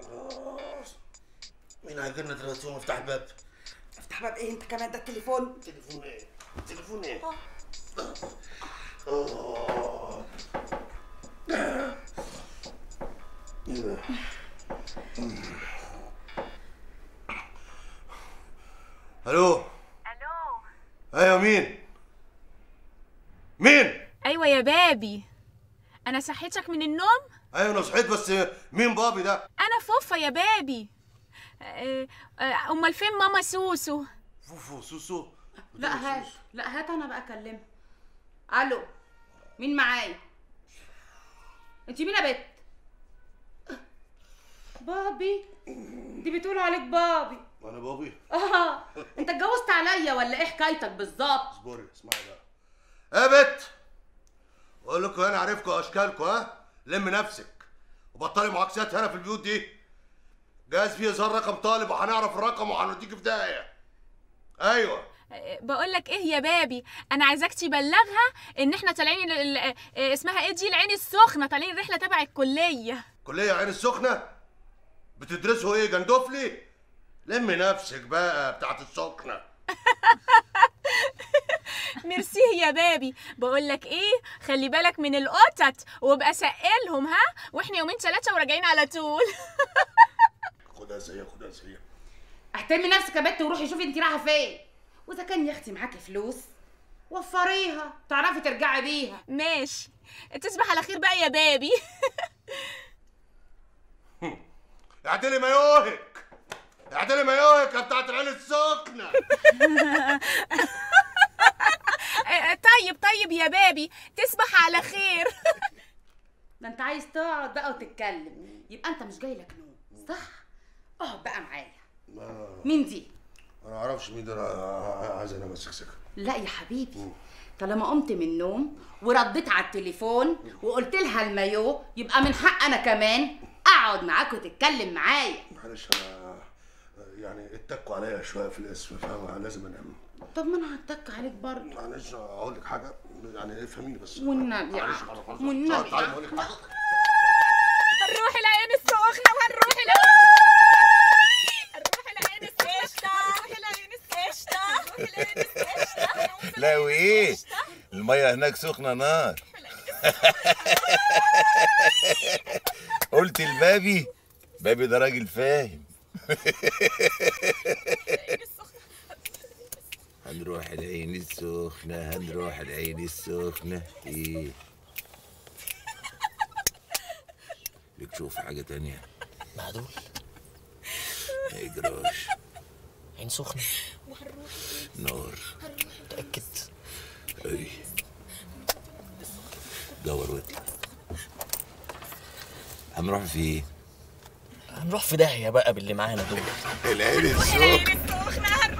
خلاص. مين هيجيلنا دلوقتي ومفتاح الباب؟ مفتاح باب ايه انت كمان؟ ده التليفون. تليفون ايه؟ تليفون ايه؟ اه الو. الو. ايوه مين؟ مين؟ ايوه يا بابي. انا صحيتك من النوم؟ ايوه انا صحيت، بس مين بابي ده؟ انا فوفا يا بابي. امال فين ماما سوسو؟ فوفو سوسو؟ لا هات، لا هات، انا بقى اكلمها. الو مين معايا؟ انت مين يا بت؟ بابي؟ دي بتقول عليك بابي. وانا بابي؟ اه انت اتجوزت عليا ولا ايه حكايتك بالظبط؟ اصبري اسمعي بقى. ايه بت؟ بقول لكم انا عارفكم اشكالكم، ها؟ لم نفسك وبطلي معاكسات هنا في البيوت دي. جايز فيه يظهر رقم طالب وهنعرف الرقم وهنوديكي في داهيه. ايوه بقول لك ايه يا بابي، انا عايزاك تبلغها ان احنا طالعين اسمها ايه دي، العين السخنه، طالعين رحله تبع الكليه. كليه عين السخنه؟ بتدرسوا ايه جندوفلي؟ لمي نفسك بقى بتاعت السخنه. ميرسي يا بابي. بقول لك ايه، خلي بالك من القطط وابقى سألهم، ها؟ واحنا يومين ثلاثه وراجعين على طول. خدها زيها، خدها زيها. احترمي نفسك يا بت وروحي شوفي انت رايحه فين، واذا كان يا اختي معاكي فلوس وفريها تعرفي ترجعي بيها. ماشي، تصبح على خير بقى يا بابي. اعدلي مايوهك، اعدلي مايوهك يا بتاعت العين السخنه. طيب طيب يا بابي، تصبح على خير. ده انت عايز تقعد بقى وتتكلم، يبقى انت مش جاي لك نوم، صح؟ اقعد بقى معايا. مين دي؟ انا معرفش مين ده، انا عايز انام اسكسكها. لا يا حبيبي، طالما قمت من النوم ورديت على التليفون وقلت لها المايو، يبقى من حق انا كمان اقعد معاك وتتكلم معايا. معلش انا يعني اتكوا عليا شويه في الاسم، فاهمه؟ لازم انام. طب ما انا هتك عليك برضه. معلش اقول لك حاجه يعني، افهميني بس. والنبي يعني. والنبي تعالي اقول لك حاجه. هنروح العين السخنه، وهنروح لا وايه؟ المية هناك سخنة نار. قلت لبابي، بابي ده راجل فاهم. هنروح العين السخنة، هنروح العين السخنة. ايه؟ لك شوف حاجة تانية. مع دول؟ ما يجراش. عين سخنة وهنروح نار. متأكد؟ اي دور واطلع. هنروح في ايه؟ هنروح في داهية بقى باللي معانا دول. العين السخنة.